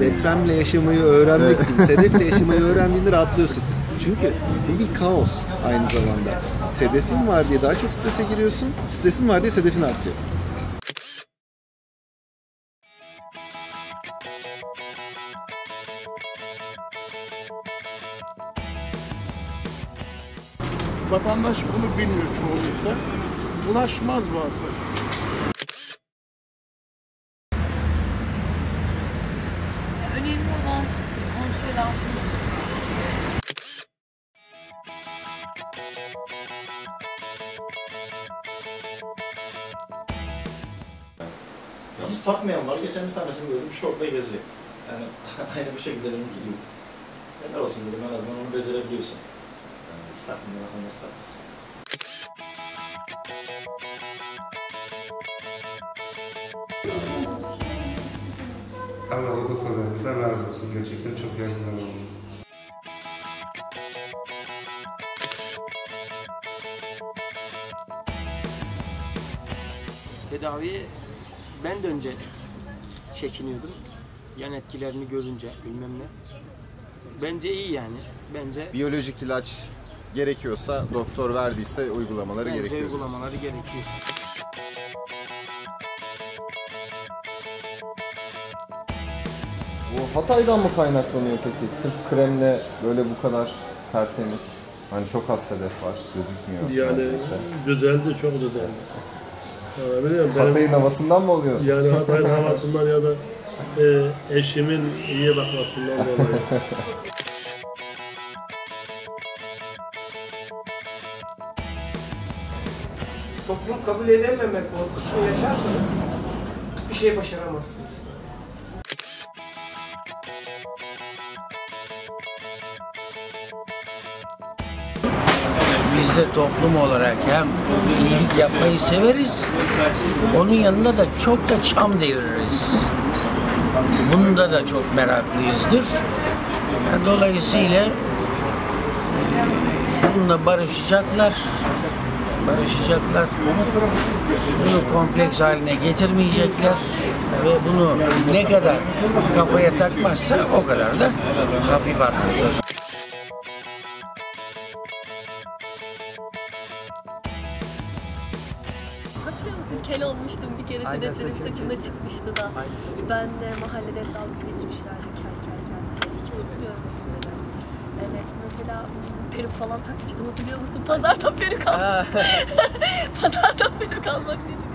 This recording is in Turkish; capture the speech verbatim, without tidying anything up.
Depremle yaşamayı öğrenmek için, sedefle yaşamayı öğrendiğinde rahatlıyorsun. Çünkü bu bir kaos aynı zamanda. Sedefin var diye daha çok strese giriyorsun, stresin var diye sedefin artıyor. Vatandaş bunu bilmiyor çoğunlukla. Bulaşmaz bazen. Önemli olan kontrol altında tutmak işte. Hiç takmayan var. Geçen bir tanesini gördüm, şortla geziyor. Yani aynı bir şekilde benimki gibi. Ne olsun dedim, en azından onu becerebiliyorsun. Yani hiç takmayan var, nasıl takmasın? Allah o doktorlarımızdan razı olsun. Gerçekten çok yardımlar oldu. Tedaviye ben de önce çekiniyordum. Yan etkilerini görünce bilmem ne. Bence iyi yani. Bence biyolojik ilaç gerekiyorsa, doktor verdiyse uygulamaları bence gerekiyor. Bence uygulamaları gerekiyor. Bu Hatay'dan mı kaynaklanıyor peki? Sırf kremle böyle bu kadar tertemiz. Hani çok az sedef var, gözükmüyor. Yani neredeyse. Düzeldi, çok düzeldi. Yani biliyorum, Hatay'ın benim, havasından mı oluyor? Yani Hatay'ın havasından ya da e, eşimin iyi bakmasından dolayı. Toplum kabul edememe korkusunu yaşarsanız bir şey başaramazsınız. Biz de toplum olarak hem iyilik yapmayı severiz, onun yanında da çok da çam deviririz. Bunda da çok meraklıyızdır. Dolayısıyla bununla barışacaklar, barışacaklar. Bunu kompleks haline getirmeyecekler ve bunu ne kadar kafaya takmazsa o kadar da hafif atlatır. Hatırlıyor musun? Kel olmuştum bir kere, sedeflerim saçımda çıkmıştı da. Benle mahallede dalga geçmişlerdi kel kel kel. Hiç unutmuyorum ismini. Evet, mesela peruk falan takmıştım, hatırlıyor musun? Pazardan peruk almıştım. Pazardan peruk almak dedim.